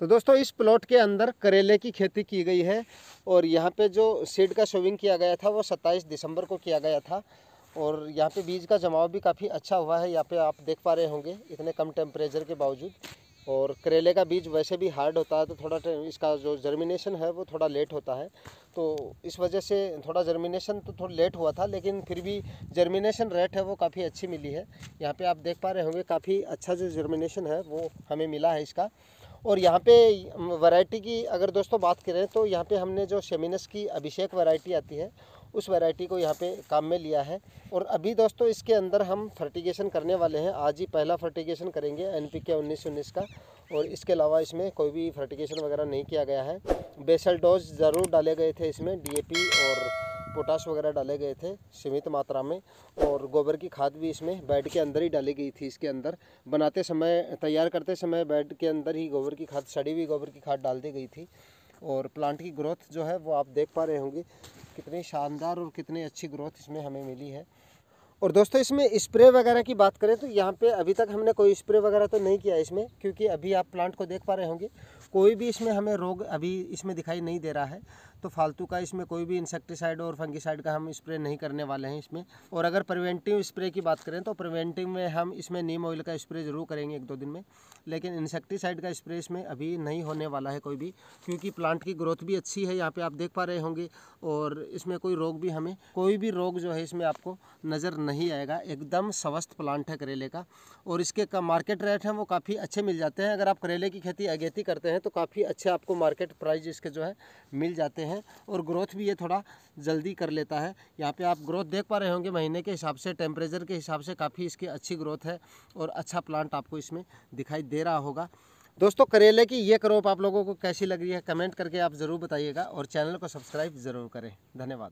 तो दोस्तों इस प्लॉट के अंदर करेले की खेती की गई है और यहाँ पे जो सीड का सोविंग किया गया था वो 27 दिसंबर को किया गया था और यहाँ पे बीज का जमाव भी काफ़ी अच्छा हुआ है। यहाँ पे आप देख पा रहे होंगे इतने कम टेम्परेचर के बावजूद। और करेले का बीज वैसे भी हार्ड होता है तो थोड़ा इसका जो जर्मिनेशन है वो थोड़ा लेट होता है, तो इस वजह से थोड़ा जर्मिनेशन तो थोड़ा लेट हुआ था, लेकिन फिर भी जर्मिनेशन रेट है वो काफ़ी अच्छी मिली है। यहाँ पे आप देख पा रहे होंगे काफ़ी अच्छा जो जर्मिनेशन है वो हमें मिला है इसका। और यहाँ पे वैरायटी की अगर दोस्तों बात करें तो यहाँ पे हमने जो सेमिनस की अभिषेक वैरायटी आती है उस वैरायटी को यहाँ पे काम में लिया है। और अभी दोस्तों इसके अंदर हम फर्टिगेशन करने वाले हैं, आज ही पहला फर्टिगेशन करेंगे एनपीके 19-19 का। और इसके अलावा इसमें कोई भी फर्टिगेशन वगैरह नहीं किया गया है। बेसल डोज ज़रूर डाले गए थे इसमें, डीएपी और पोटाश वगैरह डाले गए थे सीमित मात्रा में, और गोबर की खाद भी इसमें बेड के अंदर ही डाली गई थी। इसके अंदर बनाते समय, तैयार करते समय बेड के अंदर ही गोबर की खाद, सड़ी हुई गोबर की खाद डाल दी गई थी। और प्लांट की ग्रोथ जो है वो आप देख पा रहे होंगे कितनी शानदार और कितनी अच्छी ग्रोथ इसमें हमें मिली है। और दोस्तों इसमें स्प्रे वगैरह की बात करें तो यहाँ पे अभी तक हमने कोई स्प्रे वगैरह तो नहीं किया इसमें, क्योंकि अभी आप प्लांट को देख पा रहे होंगे कोई भी इसमें हमें रोग अभी इसमें दिखाई नहीं दे रहा है। तो फालतू का इसमें कोई भी इंसेक्टिसाइड और फंगिसाइड का हम स्प्रे नहीं करने वाले हैं इसमें। और अगर प्रिवेंटिव स्प्रे की बात करें तो प्रिवेंटिव में हम इसमें नीम ऑयल का स्प्रे ज़रूर करेंगे 1-2 दिन में, लेकिन इंसेक्टिसाइड का स्प्रे इसमें अभी नहीं होने वाला है कोई भी, क्योंकि प्लांट की ग्रोथ भी अच्छी है। यहाँ पर आप देख पा रहे होंगे और इसमें कोई रोग भी, हमें कोई भी रोग जो है इसमें आपको नज़र नहीं आएगा। एकदम स्वस्थ प्लांट है करेले का। और इसके मार्केट रेट हैं वो काफ़ी अच्छे मिल जाते हैं। अगर आप करेले की खेती अगेती करते हैं तो काफ़ी अच्छे आपको मार्केट प्राइस इसके जो है मिल जाते हैं। और ग्रोथ भी ये थोड़ा जल्दी कर लेता है। यहाँ पे आप ग्रोथ देख पा रहे होंगे महीने के हिसाब से, टेम्परेचर के हिसाब से काफ़ी इसकी अच्छी ग्रोथ है और अच्छा प्लांट आपको इसमें दिखाई दे रहा होगा। दोस्तों करेले की ये क्रॉप आप लोगों को कैसी लग रही है कमेंट करके आप ज़रूर बताइएगा और चैनल को सब्सक्राइब ज़रूर करें। धन्यवाद।